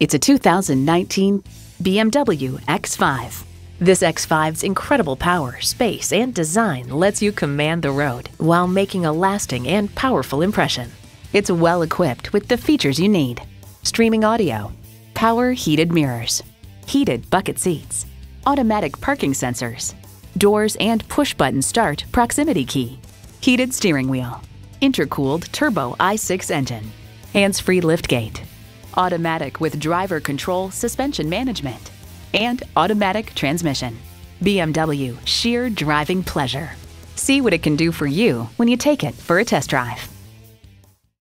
It's a 2019 BMW X5. This X5's incredible power, space, and design lets you command the road while making a lasting and powerful impression. It's well equipped with the features you need: streaming audio, power heated mirrors, heated bucket seats, automatic parking sensors, doors and push-button start proximity key, heated steering wheel, intercooled turbo i6 engine, hands-free liftgate, automatic with driver control suspension management, and automatic transmission. BMW, sheer driving pleasure. See what it can do for you when you take it for a test drive.